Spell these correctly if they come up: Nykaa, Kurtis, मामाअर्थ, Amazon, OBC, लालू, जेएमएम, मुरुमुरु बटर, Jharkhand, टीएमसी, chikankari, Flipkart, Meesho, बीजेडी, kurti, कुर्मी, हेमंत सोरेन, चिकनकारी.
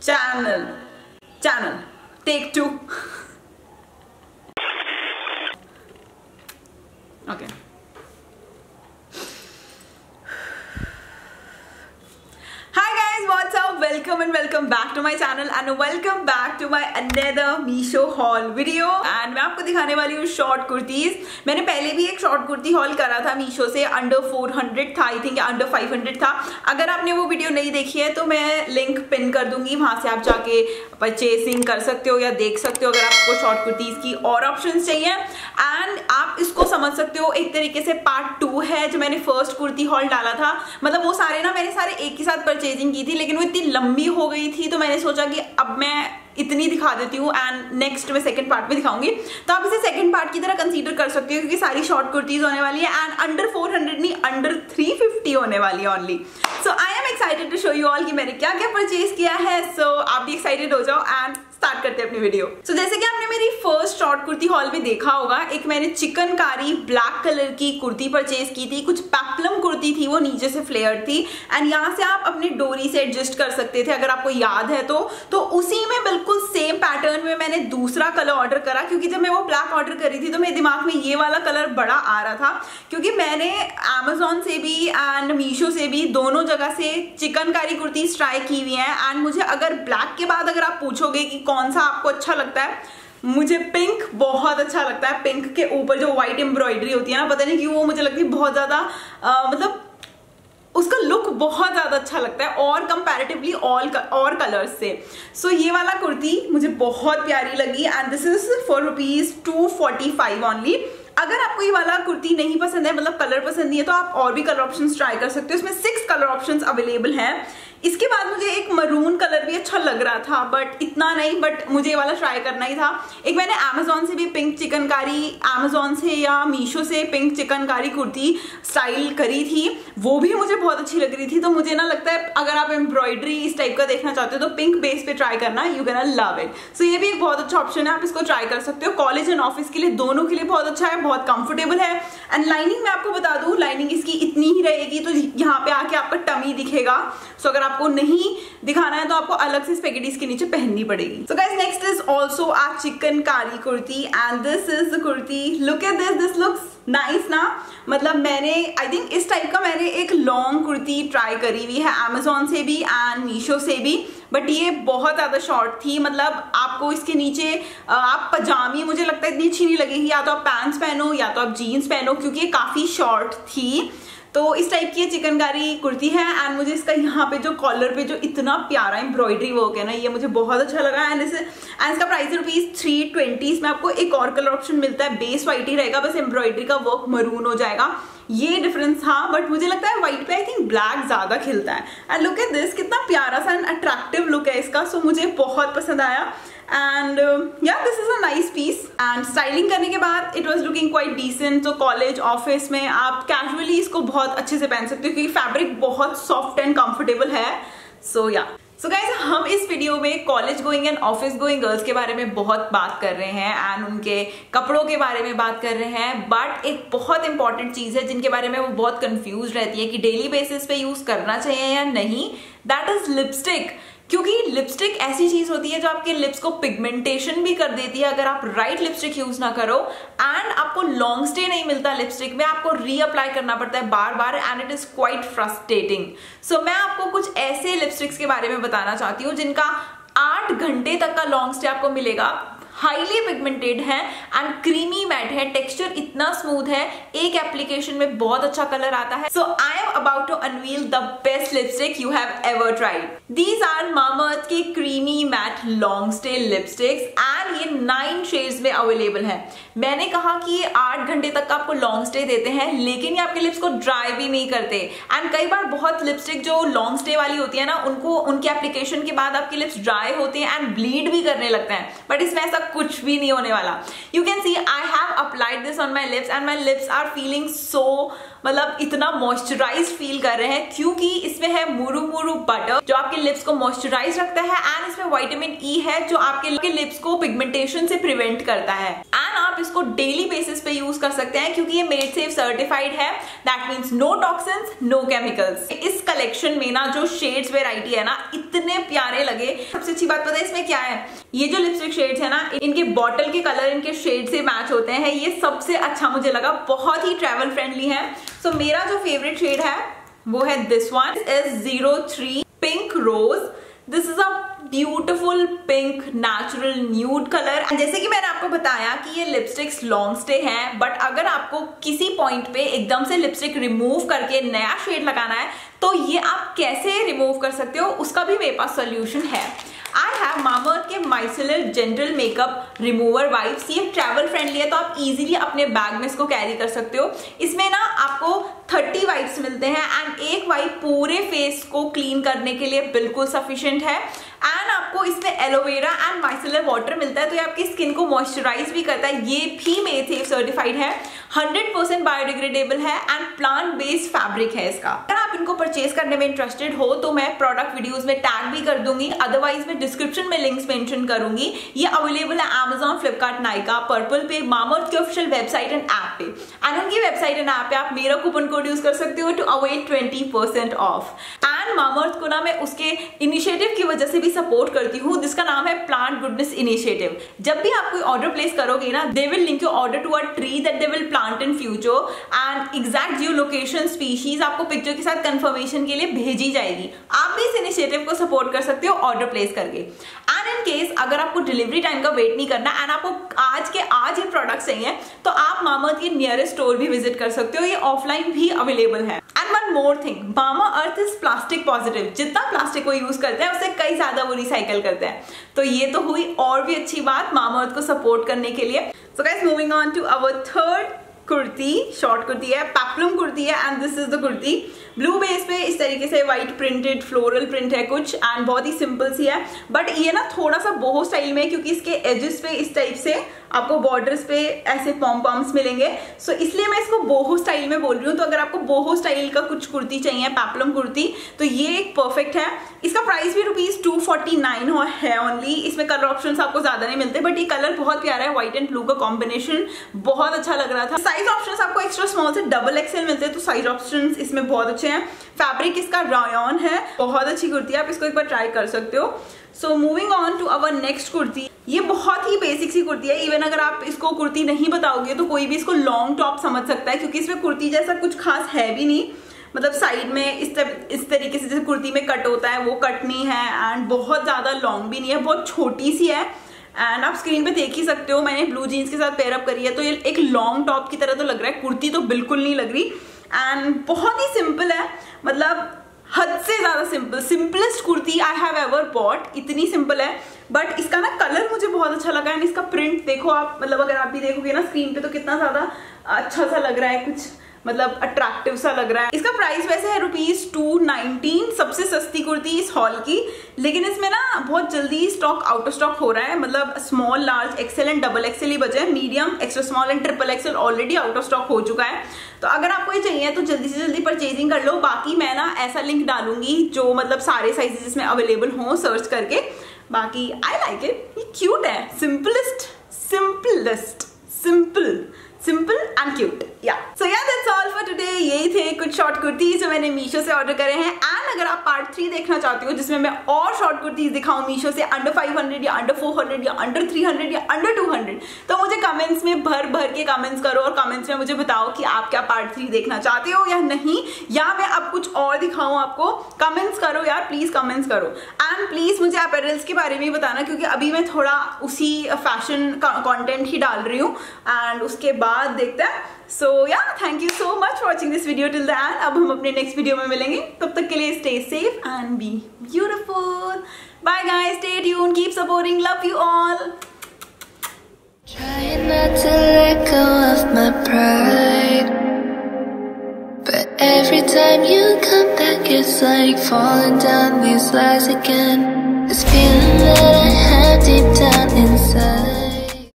channel take two. Okay. Welcome and welcome back to my channel and welcome back to my another Meesho haul video. And मैं आपको दिखाने वाली हूँ short kurtis. मैंने पहले भी एक शॉर्ट कुर्ती हॉल करा था Meesho से, अंडर 400 था आई थिंक, अंडर 500 था. अगर आपने वो वीडियो नहीं देखी है तो मैं लिंक पिन कर दूंगी, वहाँ से आप जाके परचेसिंग कर सकते हो या देख सकते हो अगर आपको शॉर्ट कुर्तीज़ की और ऑप्शन चाहिए. एंड आप इसको समझ सकते हो एक तरीके से पार्ट 2 है जो मैंने फर्स्ट कुर्ती हॉल डाला था. मतलब वो सारे ना मैंने सारे एक ही साथ परचेजिंग की थी, लेकिन वो इतनी लंबी हो गई थी तो मैंने सोचा कि अब मैं इतनी दिखा देती हूँ एंड नेक्स्ट मैं सेकंड पार्ट में दिखाऊंगी. तो आप इसे सेकंड पार्ट की तरह कंसीडर कर सकते हो क्योंकि सारी शॉर्ट कुर्तीज होने वाली है एंड अंडर 400 नहीं अंडर 350 होने वाली है only. So I am excited to show you all कि मैंने क्या क्या परचेज किया है. सो आप भी एक्साइटेड हो जाओ एंड स्टार्ट करते हैं अपनी वीडियो. सो जैसे कि आपने मेरी फर्स्ट शॉर्ट कुर्ती हॉल में देखा होगा, एक मैंने चिकनकारी ब्लैक कलर की कुर्ती परचेज की थी, कुछ पैप्लम कुर्ती थी, वो नीचे से फ्लेयर थी एंड यहाँ से आप अपनी डोरी से एडजस्ट कर सकते थे अगर आपको याद है तो उसी में बिल्कुल सेम पैटर्न में मैंने दूसरा कलर ऑर्डर करा क्योंकि जब मैं वो ब्लैक ऑर्डर कर रही थी तो मेरे दिमाग में ये वाला कलर बड़ा आ रहा था क्योंकि मैंने Amazon से भी एंड Meesho से भी दोनों जगह से चिकनकारी कुर्तीज ट्राई की हुई हैं. एंड मुझे अगर ब्लैक के बाद अगर आप पूछोगे कि कौन सा आपको अच्छा लगता है, मुझे पिंक बहुत अच्छा लगता है. पिंक के ऊपर जो व्हाइट एम्ब्रॉयडरी होती है ना, पता नहीं क्यों वो मुझे लगती है बहुत ज़्यादा मतलब उसका लुक बहुत ज़्यादा अच्छा लगता है और कंपैरेटिवली और कलर्स से. सो ये वाला कुर्ती मुझे बहुत प्यारी लगी and this is for ₹245 only. अगर आपको ये वाला कुर्ती नहीं पसंद है, मतलब कलर पसंद नहीं है, तो आप और भी कलर ऑप्शंस ट्राई कर सकते हो. इसमें 6 कलर ऑप्शंस अवेलेबल हैं. इसके बाद मुझे एक मरून कलर भी अच्छा लग रहा था बट इतना नहीं, बट मुझे ये वाला ट्राई करना ही था. एक मैंने Amazon से भी पिंक चिकनकारी, Amazon से या Meesho से पिंक चिकनकारी कुर्ती स्टाइल करी थी, वो भी मुझे बहुत अच्छी लग रही थी. तो मुझे ना लगता है अगर आप एम्ब्रॉयडरी इस टाइप का देखना चाहते हो तो पिंक बेस पे ट्राई करना, you can love it. So ये भी एक बहुत अच्छा ऑप्शन है, आप इसको ट्राई कर सकते हो. कॉलेज एंड ऑफिस के लिए दोनों के लिए बहुत अच्छा है, बहुत कंफर्टेबल है. एंड लाइनिंग मैं आपको बता दूँ, लाइनिंग इसकी इतनी ही रहेगी तो यहाँ पे आके आपका टमी दिखेगा. सो अगर आपको नहीं दिखाना है तो आपको अलग से स्पेगेटीज के नीचे पहननी पड़ेगी. So guys, next is also a चिकनकारी kurti and this is the kurti. Look at this, this looks nice ना. मतलब मैंने आई थिंक इस टाइप का मैंने एक लॉन्ग कुर्ती ट्राई करी हुई है Amazon से भी एंड Meesho से भी, बट ये बहुत ज़्यादा शॉर्ट थी. मतलब आपको इसके नीचे आप पजामी मुझे लगता है इतनी अच्छी नहीं लगेगी, या तो आप पैंट्स पहनो या तो आप जीन्स पहनो क्योंकि ये काफ़ी शॉर्ट थी. तो इस टाइप की चिकनकारी कुर्ती है एंड मुझे इसका यहाँ पे जो कॉलर पे जो इतना प्यारा एम्ब्रॉयडरी वर्क है ना, ये मुझे बहुत अच्छा लगा. एंड इसका प्राइस ₹320. इसमें आपको एक और कलर ऑप्शन मिलता है, बेस वाइट ही रहेगा, बस एम्ब्रॉयडरी का वर्क मरून हो जाएगा. ये डिफरेंस था, बट मुझे लगता है व्हाइट पे आई थिंक ब्लैक ज़्यादा खिलता है. एंड लुक एट दिस, कितना प्यारा सा एंड अट्रैक्टिव लुक है इसका. सो मुझे बहुत पसंद आया एंड या this is a nice piece. And styling करने के बाद it was looking quite decent. तो कॉलेज ऑफिस में आप कैजुअली इसको बहुत अच्छे से पहन सकते हो क्योंकि फैब्रिक बहुत सॉफ्ट एंड कंफर्टेबल है. सो या सो गाइज, हम इस वीडियो में college going and office going girls के बारे में बहुत बात कर रहे हैं एंड उनके कपड़ों के बारे में बात कर रहे हैं. बट एक बहुत इंपॉर्टेंट चीज़ है जिनके बारे में वो बहुत कंफ्यूज रहती है कि डेली बेसिस पे यूज़ करना चाहिए या नहीं, दैट इज लिपस्टिक. क्योंकि लिपस्टिक ऐसी चीज़ होती है जो आपके लिप्स को पिगमेंटेशन भी कर देती है अगर आप राइट लिपस्टिक यूज़ ना करो. एंड आपको लॉन्ग स्टे नहीं मिलता लिपस्टिक में, आपको रीअप्लाई करना पड़ता है बार बार and it is quite frustrating. So मैं आपको कुछ ऐसे लिपस्टिक्स के बारे में बताना चाहती हूँ जिनका 8 घंटे तक का लॉन्ग स्टे आपको मिलेगा. हाईली पिगमेंटेड है एंड क्रीमी मैट है, टेक्सचर इतना स्मूथ है, एक एप्लीकेशन में बहुत अच्छा कलर आता है. So I am about to unveil the best lipstick you have ever tried. These are मामाअर्थ के creamy matte long stay lipsticks and ये 9 शेड्स में अवेलेबल है. मैंने कहा कि ये 8 घंटे तक का आपको लॉन्ग स्टे देते हैं लेकिन ये आपके लिप्स को ड्राई भी नहीं करते. एंड कई बार बहुत लिपस्टिक जो लॉन्ग स्टे वाली होती है ना, उनको उनके एप्लीकेशन के बाद आपके लिप्स ड्राई होते हैं एंड ब्लीड भी करने लगते हैं, बट इसमें ऐसा कुछ भी नहीं होने वाला. You can see I have applied this on my lips and my lips are feeling so, मतलब इतना मॉइस्चराइज फील कर रहे हैं क्योंकि इसमें है मुरुमुरु बटर जो आपके लिप्स को मॉइस्चराइज रखता है एंड इसमें विटामिन ई है जो आपके लिप्स को पिगमेंटेशन से प्रिवेंट करता है. एंड आप इसको डेली बेसिस पे यूज कर सकते हैं क्योंकि ये मेड सेफ सर्टिफाइड है, that means no toxins no chemicals. इस कलेक्शन में ना जो शेड्स वेराइटी है ना इतने प्यारे लगे। सबसे अच्छी बात पता है इसमें क्या है, ये जो लिपस्टिक शेड्स है ना इनके बॉटल के कलर इनके शेड से मैच होते हैं, ये सबसे अच्छा मुझे लगा, बहुत ही ट्रैवल फ्रेंडली है। सो मेरा जो फेवरेट शेड है वो है this one, is 03 pink rose. This is a beautiful pink natural nude colour. जैसे कि मैंने आपको बताया कि ये लिपस्टिक्स लॉन्ग स्टे हैं, बट अगर आपको किसी पॉइंट पे एकदम से लिपस्टिक रिमूव करके नया शेड लगाना है तो ये आप कैसे रिमूव कर सकते हो उसका भी मेरे पास सोल्यूशन है। आई हैव मामाअर्थ के micellar gentle makeup remover wipes. ये ट्रैवल फ्रेंडली है तो आप इजीली अपने बैग में इसको कैरी कर सकते हो। इसमें ना आपको 30 वाइप्स मिलते हैं एंड एक वाइप पूरे फेस को क्लीन करने के लिए बिल्कुल सफिशिएंट है। एंड आपको इसमें एलोवेरा एंड माइसेलर वाटर मिलता है तो ये आपकी स्किन को मॉइस्चराइज भी करता है। ये भी मेड सेफ सर्टिफाइड है, 100% बायोडिग्रेडेबल है एंड प्लांट बेस्ड फैब्रिक है इसका। अगर आप इनको परचेज करने में इंटरेस्टेड हो तो मैं प्रोडक्ट वीडियोज में टैग भी कर दूंगी, अदरवाइज मैं डिस्क्रिप्शन में लिंक्स मेंशन करूंगी। ये अवेलेबल है Amazon, Flipkart, Nykaa, Purple पे, मामाअर्थ की ऑफिशियल वेबसाइट एंड ऐप पे। एंड उनकी वेबसाइट एंड ऐप पे आप मेरा कूपन कोड यूज कर सकते हो to avail 20% off. And मामाअर्थ को ना मैं उसके इनिशिएटिव की वजह से भी सपोर्ट करती हूँ जिसका नाम है प्लांट गुडनेस इनिशिएटिव। जब भी आप कोई ऑर्डर प्लेस करोगे ना, they will link your order to a tree that they will plant in future and exact geo location, species आपको पिक्चर के साथ कंफर्मेशन के लिए भेजी जाएगी। आप भी इस इनिशिएटिव को सपोर्ट कर सकते हो ऑर्डर प्लेस करके। एंड इन केस अगर आपको डिलीवरी टाइम का वेट नहीं करना एंड आपको आज के आज ये प्रोडक्ट चाहिए तो आप मामाअर्थ के नियरेस्ट स्टोर भी विजिट कर सकते हो, ये ऑफलाइन भी अवेलेबल है। And one more thing, मामाअर्थ is plastic positive. जितना प्लास्टिक को यूज करते हैं उससे कई ज्यादा वो रिसाइकल करते हैं, तो ये तो हुई और भी अच्छी बात मामाअर्थ को सपोर्ट करने के लिए। So guys, moving on to our third kurti. Short kurti है, पैप्लम कुर्ती है and this is the kurti. Blue base पे इस तरीके से व्हाइट प्रिंटेड फ्लोरल प्रिंट है कुछ एंड बहुत ही सिंपल सी है, बट ये ना थोड़ा सा बोहो स्टाइल में है क्योंकि इसके एजेस पे इस टाइप से आपको बॉर्डर्स पे ऐसे पॉम पॉम्स मिलेंगे। सो इसलिए मैं इसको बोहो स्टाइल में बोल रही हूँ। तो अगर आपको बोहो स्टाइल का कुछ कुर्ती चाहिए, पैप्लम कुर्ती, तो ये एक परफेक्ट है। इसका प्राइस भी ₹249 है ओनली। इसमें कलर ऑप्शन आपको ज्यादा नहीं मिलते, बट ये कलर बहुत प्यारा है, व्हाइट एंड ब्लू का कॉम्बिनेशन बहुत अच्छा लग रहा था। साइज ऑप्शन आपको एक्स्ट्रा स्मॉल से XXL मिलते हैं, तो साइज ऑप्शन इसमें बहुत अच्छे हैं। फैब्रिक इसका रायन है, बहुत अच्छी कुर्ती है, आप इसको एक बार ट्राई कर सकते हो। So moving on to our next kurti. ये बहुत ही बेसिक सी कुर्ती है, इवन अगर आप इसको कुर्ती नहीं बताओगे तो कोई भी इसको लॉन्ग टॉप समझ सकता है क्योंकि इसमें कुर्ती जैसा कुछ खास है भी नहीं। मतलब साइड में इस तरीके से जैसे कुर्ती में कट होता है वो कट नहीं है एंड बहुत ज्यादा लॉन्ग भी नहीं है, बहुत छोटी सी है। एंड आप स्क्रीन पे देख ही सकते हो, मैंने ब्लू जीन्स के साथ पेयर अप करी है तो ये एक लॉन्ग टॉप की तरह तो लग रहा है, कुर्ती तो बिल्कुल नहीं लग रही। एंड बहुत ही सिंपल है, मतलब हद से ज़्यादा simple, simplest kurti I have ever bought, इतनी सिंपल है। बट इसका ना कलर मुझे बहुत अच्छा लगा एंड इसका प्रिंट देखो आप, मतलब अगर आप भी देखोगे ना स्क्रीन पे तो कितना ज़्यादा अच्छा सा लग रहा है, कुछ मतलब अट्रैक्टिव सा लग रहा है। इसका प्राइस वैसे है ₹219, सबसे सस्ती कुर्ती इस हॉल की। लेकिन इसमें ना बहुत जल्दी स्टॉक आउट ऑफ स्टॉक हो रहा है, मतलब small, large, XL and XXL ही बचे हैं। Medium, extra small and XXL already out of stock हो चुका है। तो अगर आपको ये चाहिए तो जल्दी से जल्दी परचेजिंग कर लो। बाकी मैं ना ऐसा लिंक डालूंगी जो मतलब सारे साइजेस इसमें अवेलेबल हों सर्च करके। बाकी आई लाइक इट, ये क्यूट है, सिंपल एंड क्यूट। या सो या दैट्स ऑल फॉर टुडे। यही थे कुछ शॉर्ट कुर्तीज जो मैंने मीशो से ऑर्डर करे हैं। एंड अगर आप पार्ट 3 देखना चाहते हो जिसमें मैं और शॉर्ट कुर्तीज दिखाऊं मीशो से अंडर 500 या अंडर 400 या अंडर 300 या अंडर 200, तो मुझे कमेंट्स में भर के कमेंट्स करो और कमेंट्स में मुझे बताओ कि आप क्या पार्ट 3 देखना चाहते हो या नहीं, या मैं अब कुछ और दिखाऊं आपको। कमेंट्स करो यार, प्लीज कमेंट्स करो। एंड प्लीज मुझे अपैरल्स के बारे में बताना क्योंकि अभी मैं थोड़ा उसी फैशन कॉन्टेंट ही डाल रही हूँ एंड उसके बाद देखते हैं। सो या, thank you so much for watching this video till the end. अब हम अपने नेक्स्ट वीडियो में मिलेंगे, तब तक के लिए stay safe and be beautiful. Bye guys, stay tune, keep supporting, love you all. Trying not to let go of my pride, but every time you come back it's like falling down these lies again. This feeling that I have deep down inside.